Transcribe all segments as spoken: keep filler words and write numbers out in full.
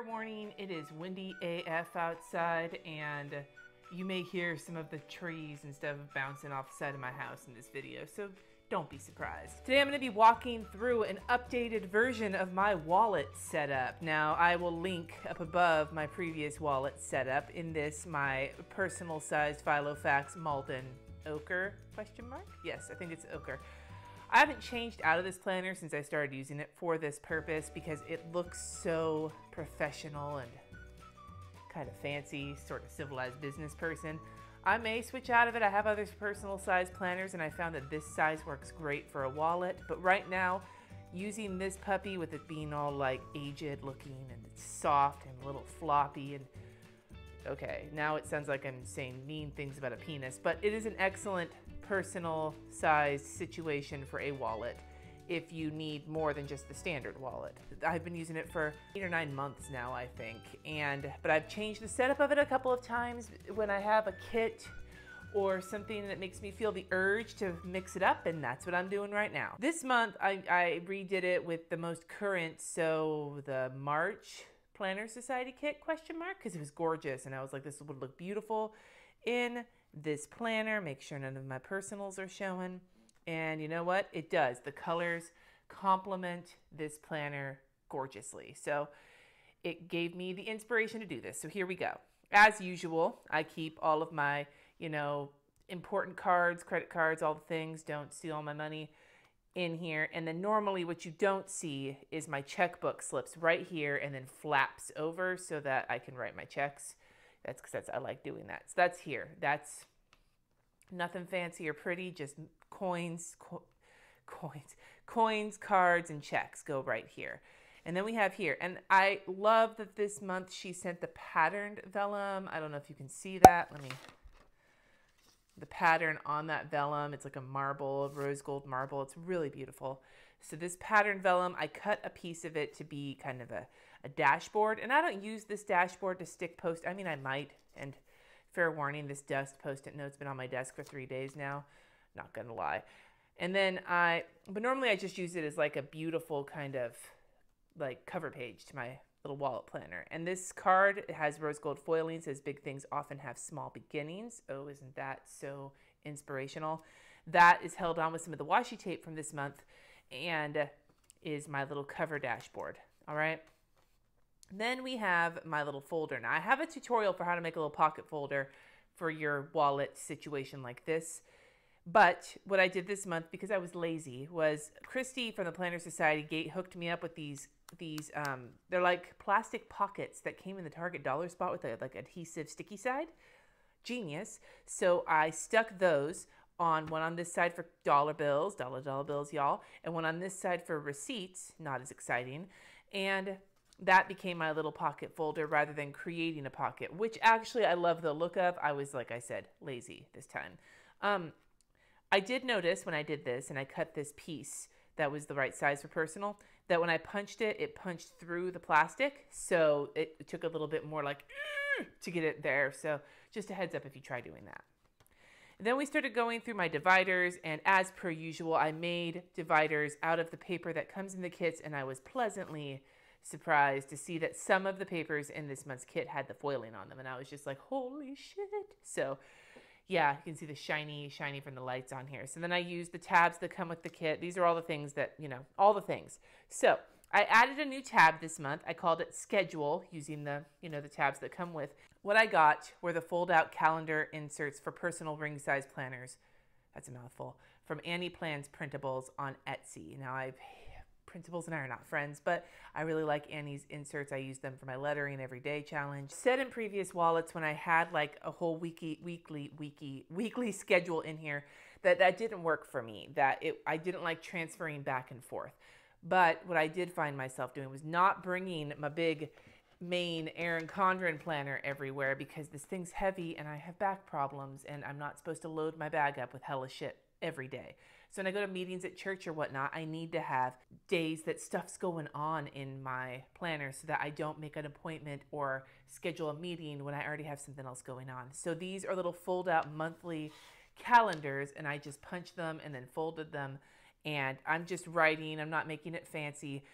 Fair warning, it is windy A F outside, and you may hear some of the trees and stuff bouncing off the side of my house in this video, so don't be surprised. Today I'm going to be walking through an updated version of my wallet setup. Now I will link up above my previous wallet setup in this, my personal sized Philofax Malden ochre question mark? Yes, I think it's ochre. I haven't changed out of this planner since I started using it for this purpose because it looks so professional and kind of fancy, sort of civilized business person. I may switch out of it. I have other personal size planners and I found that this size works great for a wallet, but right now using this puppy with it being all like aged looking and it's soft and a little floppy and okay, now it sounds like I'm saying mean things about a penis, but it is an excellent personal size situation for a wallet if you need more than just the standard wallet. I've been using it for eight or nine months now, I think, and but I've changed the setup of it a couple of times when I have a kit or something that makes me feel the urge to mix it up, and that's what I'm doing right now. This month, I, I redid it with the most current, so the March Planner Society kit question mark because it was gorgeous and I was like, this would look beautiful in this planner. Make sure none of my personals are showing, and you know what, it does. The colors complement this planner gorgeously, so it gave me the inspiration to do this. So here we go. As usual, I keep all of my, you know, important cards, credit cards, all the things, don't steal all my money, in here. And then normally what you don't see is my checkbook slips right here and then flaps over so that I can write my checks. That's because that's, I like doing that. So that's here. That's nothing fancy or pretty, just coins, co coins, coins, cards, and checks go right here. And then we have here, and I love that this month she sent the patterned vellum. I don't know if you can see that. Let me, the pattern on that vellum, it's like a marble, rose gold marble. It's really beautiful. So this pattern vellum, I cut a piece of it to be kind of a, a dashboard. And I don't use this dashboard to stick post. I mean, I might. And fair warning, this dust post-it note's been on my desk for three days now. Not gonna lie. And then I, but normally I just use it as like a beautiful kind of like cover page to my little wallet planner. And this card, it has rose gold foiling, says big things often have small beginnings. Oh, isn't that so inspirational? That is held on with some of the washi tape from this month and is my little cover dashboard. All right. Then we have my little folder. Now I have a tutorial for how to make a little pocket folder for your wallet situation like this. But what I did this month, because I was lazy, was Christy from the Planner Society Gate hooked me up with these these um they're like plastic pockets that came in the Target dollar spot with a like adhesive sticky side. Genius. So I stuck those on one on this side for dollar bills, dollar dollar bills, y'all, and one on this side for receipts, not as exciting, and that became my little pocket folder rather than creating a pocket, which actually I love the look of. I was, like I said, lazy this time. um I did notice when I did this and I cut this piece that was the right size for personal, that when I punched it, it punched through the plastic. So it took a little bit more like to get it there. So just a heads up if you try doing that. And then we started going through my dividers, and as per usual, I made dividers out of the paper that comes in the kits, and I was pleasantly surprised to see that some of the papers in this month's kit had the foiling on them, and I was just like, holy shit. So yeah, you can see the shiny, shiny from the lights on here. So then I used the tabs that come with the kit. These are all the things that, you know, all the things. So I added a new tab this month. I called it Schedule, using the, you know, the tabs that come with. What I got were the fold-out calendar inserts for personal ring-size planners. That's a mouthful. From Annie Plans Printables on Etsy. Now, I've, Printables and I are not friends, but I really like Annie's inserts. I use them for my lettering everyday challenge. Said in previous wallets when I had like a whole weekly, weekly, weekly, weekly schedule in here, that that didn't work for me, that it, I didn't like transferring back and forth. But what I did find myself doing was not bringing my big main Erin Condren planner everywhere because this thing's heavy and I have back problems and I'm not supposed to load my bag up with hella shit every day. So when I go to meetings at church or whatnot, I need to have days that stuff's going on in my planner so that I don't make an appointment or schedule a meeting when I already have something else going on. So these are little fold out monthly calendars, and I just punched them and then folded them, and I'm just writing. I'm not making it fancy.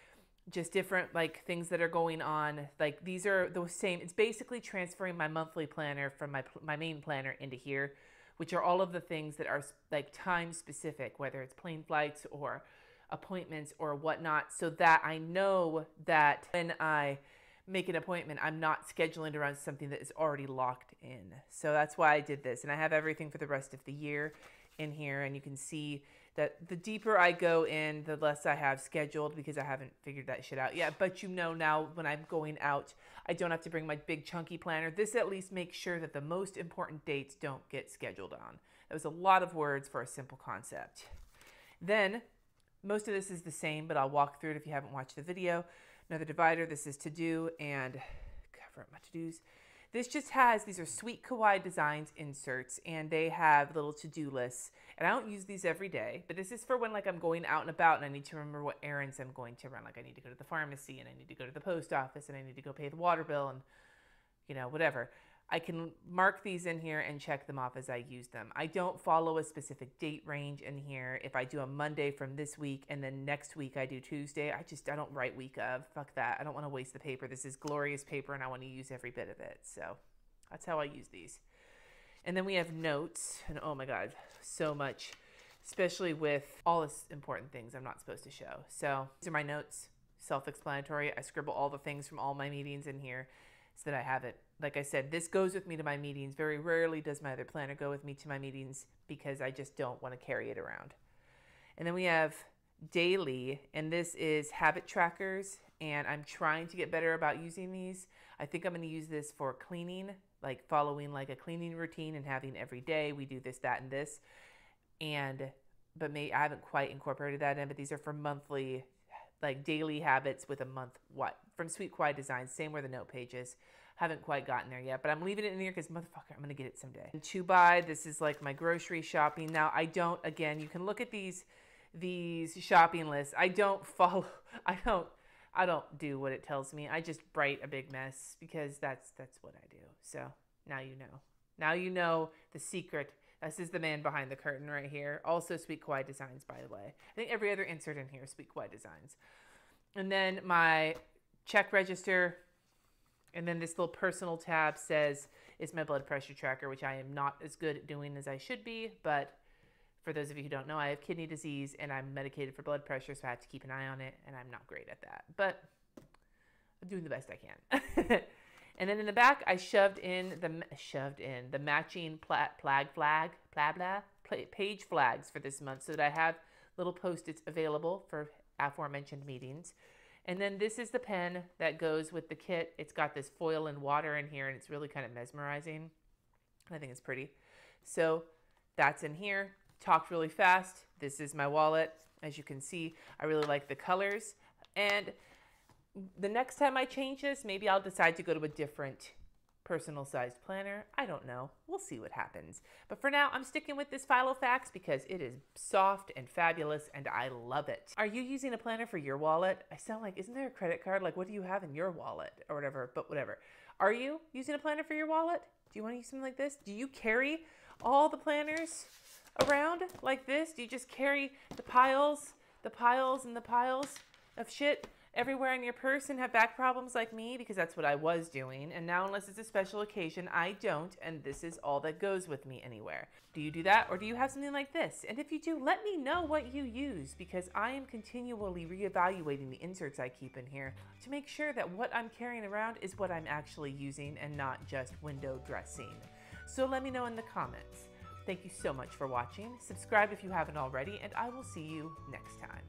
just different like things that are going on. Like these are the same. It's basically transferring my monthly planner from my, my main planner into here, which are all of the things that are like time specific, whether it's plane flights or appointments or whatnot, so that I know that when I make an appointment, I'm not scheduling around something that is already locked in. So that's why I did this. And I have everything for the rest of the year in here. And you can see that the deeper I go in, the less I have scheduled, because I haven't figured that shit out yet. But you know, now when I'm going out, I don't have to bring my big chunky planner. This at least makes sure that the most important dates don't get scheduled on. That was a lot of words for a simple concept. Then most of this is the same, but I'll walk through it if you haven't watched the video. Another divider. This is to do and cover up my to-dos. This just has, these are Sweet Kawaii Designs inserts, and they have little to-do lists. And I don't use these every day, but this is for when like I'm going out and about and I need to remember what errands I'm going to run. Like I need to go to the pharmacy and I need to go to the post office and I need to go pay the water bill and, you know, whatever. I can mark these in here and check them off as I use them. I don't follow a specific date range in here. If I do a Monday from this week and then next week I do Tuesday, I just, I don't write week of. Fuck that. I don't want to waste the paper. This is glorious paper and I want to use every bit of it. So that's how I use these. And then we have notes, and oh my God, so much, especially with all the important things I'm not supposed to show. So these are my notes, self-explanatory. I scribble all the things from all my meetings in here so that I have it. Like I said, this goes with me to my meetings. Very rarely does my other planner go with me to my meetings because I just don't want to carry it around. And then we have daily, and this is habit trackers, and I'm trying to get better about using these. I think I'm going to use this for cleaning, like following like a cleaning routine and having every day we do this, that, and this. And, but maybe I haven't quite incorporated that in, but these are for monthly, like daily habits with a month what from Sweet Kawaii Designs, same where the note pages. Haven't quite gotten there yet, but I'm leaving it in here because motherfucker, I'm gonna get it someday. And to buy, this is like my grocery shopping. Now I don't, again, you can look at these these shopping lists. I don't follow, I don't, I don't do what it tells me. I just write a big mess because that's that's what I do. So now you know. Now you know the secret. This is the man behind the curtain right here. Also Sweet Kawaii Designs, by the way. I think every other insert in here is Sweet Kawaii Designs. And then my check register. And then this little personal tab says, it's my blood pressure tracker, which I am not as good at doing as I should be. But for those of you who don't know, I have kidney disease and I'm medicated for blood pressure. So I have to keep an eye on it. And I'm not great at that, but I'm doing the best I can. And then in the back, I shoved in the shoved in the matching pla plag flag, pla blah, pla page flags for this month so that I have little post-its available for aforementioned meetings. And then this is the pen that goes with the kit. It's got this foil and water in here, and it's really kind of mesmerizing. I think it's pretty. So that's in here. Talked really fast. This is my wallet. As you can see, I really like the colors. And the next time I change this, maybe I'll decide to go to a different personal sized planner. I don't know. We'll see what happens. But for now, I'm sticking with this Philofax because it is soft and fabulous and I love it. Are you using a planner for your wallet? I sound like, isn't there a credit card? Like, what do you have in your wallet or whatever? But whatever. Are you using a planner for your wallet? Do you want to use something like this? Do you carry all the planners around like this? Do you just carry the piles, the piles and the piles of shit everywhere in your purse and have back problems like me? Because that's what I was doing. And now, unless it's a special occasion, I don't. And this is all that goes with me anywhere. Do you do that? Or do you have something like this? And if you do, let me know what you use, because I am continually reevaluating the inserts I keep in here to make sure that what I'm carrying around is what I'm actually using and not just window dressing. So let me know in the comments. Thank you so much for watching. Subscribe if you haven't already, and I will see you next time.